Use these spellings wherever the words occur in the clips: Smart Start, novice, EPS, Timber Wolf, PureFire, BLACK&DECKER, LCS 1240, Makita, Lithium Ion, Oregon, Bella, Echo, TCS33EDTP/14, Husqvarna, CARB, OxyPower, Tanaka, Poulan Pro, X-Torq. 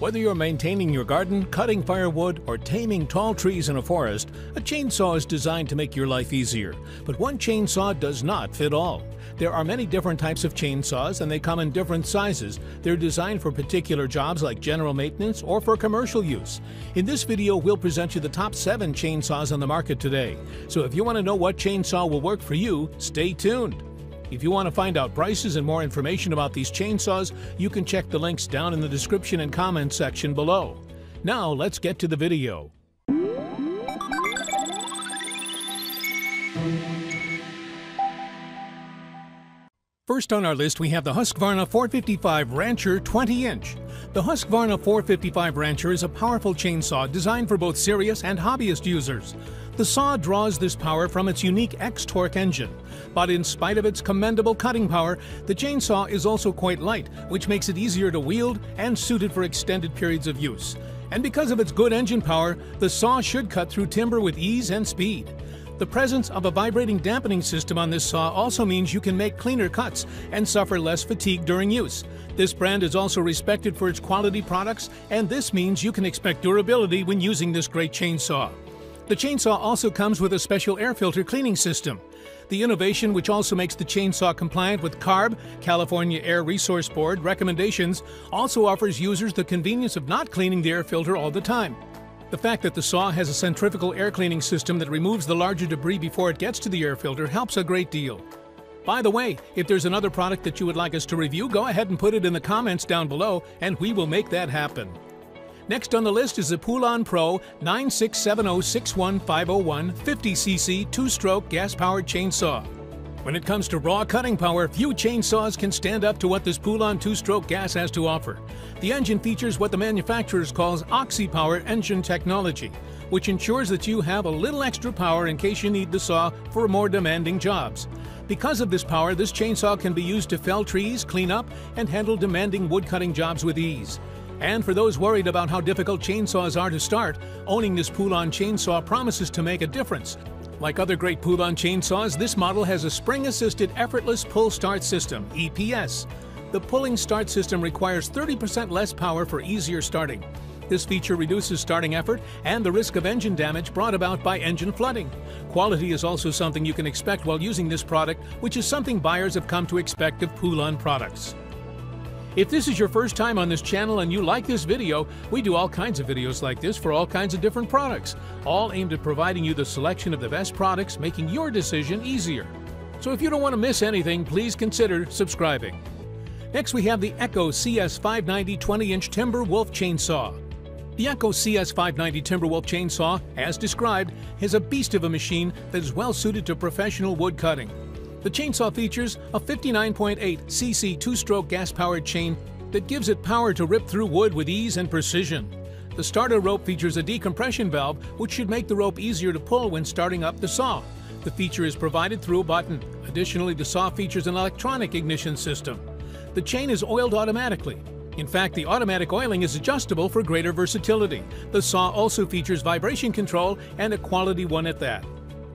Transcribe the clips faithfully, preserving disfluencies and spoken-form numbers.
Whether you're maintaining your garden, cutting firewood, or taming tall trees in a forest, a chainsaw is designed to make your life easier. But one chainsaw does not fit all. There are many different types of chainsaws, and they come in different sizes. They're designed for particular jobs like general maintenance or for commercial use. In this video, we'll present you the top seven chainsaws on the market today. So if you want to know what chainsaw will work for you, stay tuned. If you want to find out prices and more information about these chainsaws, you can check the links down in the description and comments section below. Now let's get to the video. First on our list, we have the Husqvarna four fifty-five Rancher twenty inch. The Husqvarna four fifty-five Rancher is a powerful chainsaw designed for both serious and hobbyist users. The saw draws this power from its unique X-Torq engine, but in spite of its commendable cutting power, the chainsaw is also quite light, which makes it easier to wield and suited for extended periods of use. And because of its good engine power, the saw should cut through timber with ease and speed. The presence of a vibrating dampening system on this saw also means you can make cleaner cuts and suffer less fatigue during use. This brand is also respected for its quality products, and this means you can expect durability when using this great chainsaw. The chainsaw also comes with a special air filter cleaning system. The innovation, which also makes the chainsaw compliant with CARB, California Air Resource Board, recommendations, also offers users the convenience of not cleaning the air filter all the time. The fact that the saw has a centrifugal air cleaning system that removes the larger debris before it gets to the air filter helps a great deal. By the way, if there's another product that you would like us to review, go ahead and put it in the comments down below, and we will make that happen. Next on the list is the Poulan Pro nine six seven zero six one five zero one fifty C C two-stroke gas-powered chainsaw. When it comes to raw cutting power, few chainsaws can stand up to what this Poulan two-stroke gas has to offer. The engine features what the manufacturers calls OxyPower engine technology, which ensures that you have a little extra power in case you need the saw for more demanding jobs. Because of this power, this chainsaw can be used to fell trees, clean up, and handle demanding wood-cutting jobs with ease. And for those worried about how difficult chainsaws are to start, owning this Poulan chainsaw promises to make a difference. Like other great Poulan chainsaws, this model has a spring-assisted effortless pull-start system, E P S. The pulling start system requires thirty percent less power for easier starting. This feature reduces starting effort and the risk of engine damage brought about by engine flooding. Quality is also something you can expect while using this product, which is something buyers have come to expect of Poulan products. If this is your first time on this channel and you like this video, we do all kinds of videos like this for all kinds of different products, all aimed at providing you the selection of the best products, making your decision easier. So if you don't want to miss anything, please consider subscribing. Next we have the Echo C S five ninety twenty inch Timber Wolf Chainsaw. The Echo C S five ninety Timberwolf Chainsaw, as described, is a beast of a machine that is well suited to professional wood cutting. The chainsaw features a fifty-nine point eight C C two-stroke gas-powered chain that gives it power to rip through wood with ease and precision. The starter rope features a decompression valve, which should make the rope easier to pull when starting up the saw. The feature is provided through a button. Additionally, the saw features an electronic ignition system. The chain is oiled automatically. In fact, the automatic oiling is adjustable for greater versatility. The saw also features vibration control, and a quality one at that.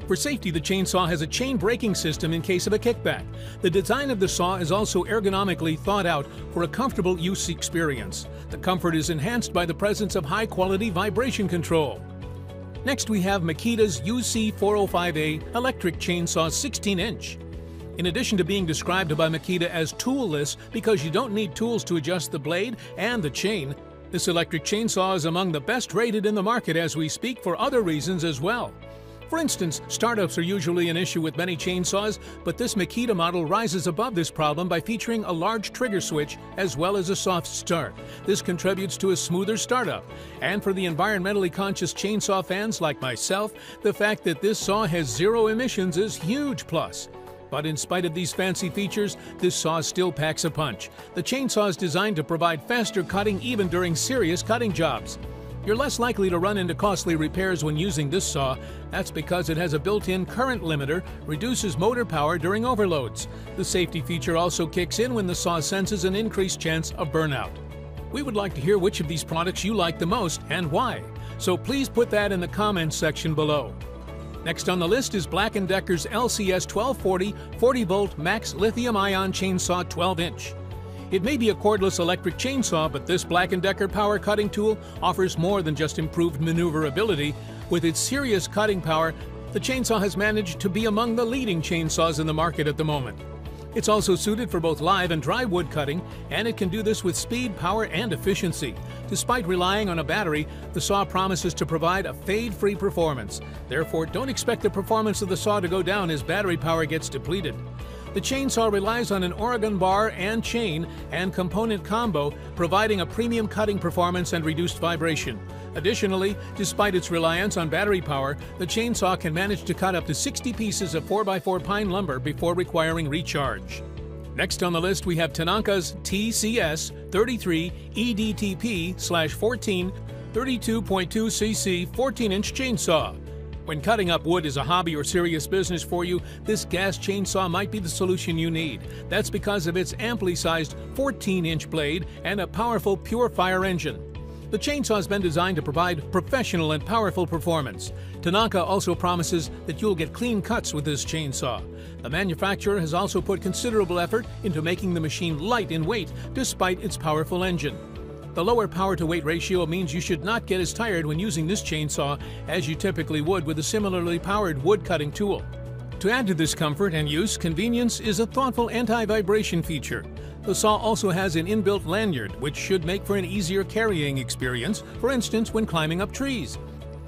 For safety, the chainsaw has a chain braking system in case of a kickback. The design of the saw is also ergonomically thought out for a comfortable use experience. The comfort is enhanced by the presence of high-quality vibration control. Next, we have Makita's U C four oh five A Electric Chainsaw sixteen inch. In addition to being described by Makita as toolless because you don't need tools to adjust the blade and the chain, this electric chainsaw is among the best rated in the market as we speak for other reasons as well. For instance, startups are usually an issue with many chainsaws, but this Makita model rises above this problem by featuring a large trigger switch as well as a soft start. This contributes to a smoother startup. And for the environmentally conscious chainsaw fans like myself, the fact that this saw has zero emissions is huge plus. But in spite of these fancy features, this saw still packs a punch. The chainsaw is designed to provide faster cutting even during serious cutting jobs. You're less likely to run into costly repairs when using this saw. That's because it has a built-in current limiter, reduces motor power during overloads. The safety feature also kicks in when the saw senses an increased chance of burnout. We would like to hear which of these products you like the most and why, so please put that in the comments section below. Next on the list is Black and Decker's L C S twelve forty forty volt Max Lithium Ion Chainsaw twelve inch. It may be a cordless electric chainsaw, but this Black and Decker power cutting tool offers more than just improved maneuverability. With its serious cutting power, the chainsaw has managed to be among the leading chainsaws in the market at the moment. It's also suited for both live and dry wood cutting, and it can do this with speed, power, and efficiency. Despite relying on a battery, the saw promises to provide a fade-free performance. Therefore, don't expect the performance of the saw to go down as battery power gets depleted. The chainsaw relies on an Oregon bar and chain and component combo, providing a premium cutting performance and reduced vibration. Additionally, despite its reliance on battery power, the chainsaw can manage to cut up to sixty pieces of four by four pine lumber before requiring recharge. Next on the list, we have Tanaka's T C S thirty-three E D T P fourteen thirty-two point two C C fourteen inch chainsaw. When cutting up wood is a hobby or serious business for you, this gas chainsaw might be the solution you need. That's because of its amply sized fourteen inch blade and a powerful PureFire engine. The chainsaw has been designed to provide professional and powerful performance. Tanaka also promises that you'll get clean cuts with this chainsaw. The manufacturer has also put considerable effort into making the machine light in weight despite its powerful engine. The lower power-to-weight ratio means you should not get as tired when using this chainsaw as you typically would with a similarly powered wood-cutting tool. To add to this comfort and use, convenience is a thoughtful anti-vibration feature. The saw also has an inbuilt lanyard, which should make for an easier carrying experience, for instance, when climbing up trees.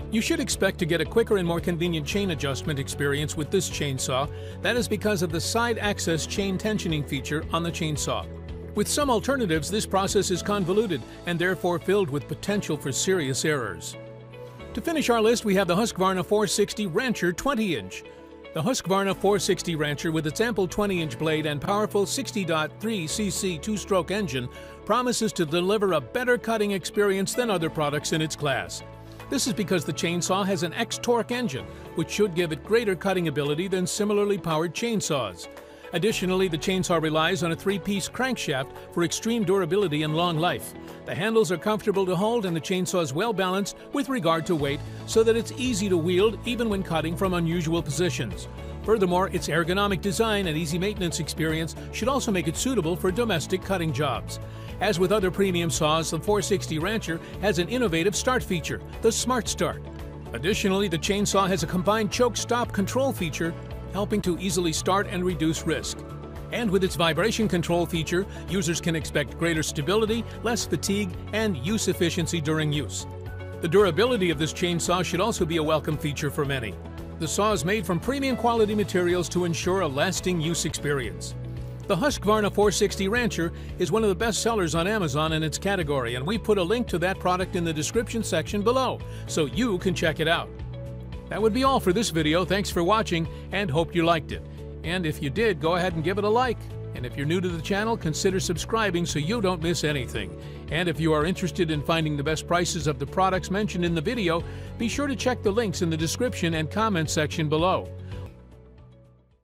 You should expect to get a quicker and more convenient chain adjustment experience with this chainsaw. That is because of the side-access chain tensioning feature on the chainsaw. With some alternatives, this process is convoluted and therefore filled with potential for serious errors. To finish our list, we have the Husqvarna four sixty Rancher twenty inch. The Husqvarna four sixty Rancher, with its ample twenty inch blade and powerful sixty point three C C two-stroke engine, promises to deliver a better cutting experience than other products in its class. This is because the chainsaw has an X-Torq engine, which should give it greater cutting ability than similarly powered chainsaws. Additionally, the chainsaw relies on a three-piece crankshaft for extreme durability and long life. The handles are comfortable to hold and the chainsaw is well balanced with regard to weight so that it's easy to wield even when cutting from unusual positions. Furthermore, its ergonomic design and easy maintenance experience should also make it suitable for domestic cutting jobs. As with other premium saws, the four sixty Rancher has an innovative start feature, the Smart Start. Additionally, the chainsaw has a combined choke-stop control feature, helping to easily start and reduce risk. And with its vibration control feature, users can expect greater stability, less fatigue, and use efficiency during use. The durability of this chainsaw should also be a welcome feature for many. The saw is made from premium quality materials to ensure a lasting use experience. The Husqvarna four sixty Rancher is one of the best sellers on Amazon in its category, and we put a link to that product in the description section below, so you can check it out. That would be all for this video. Thanks for watching and hope you liked it. And if you did, go ahead and give it a like. And if you're new to the channel, consider subscribing so you don't miss anything. And if you are interested in finding the best prices of the products mentioned in the video, be sure to check the links in the description and comment section below.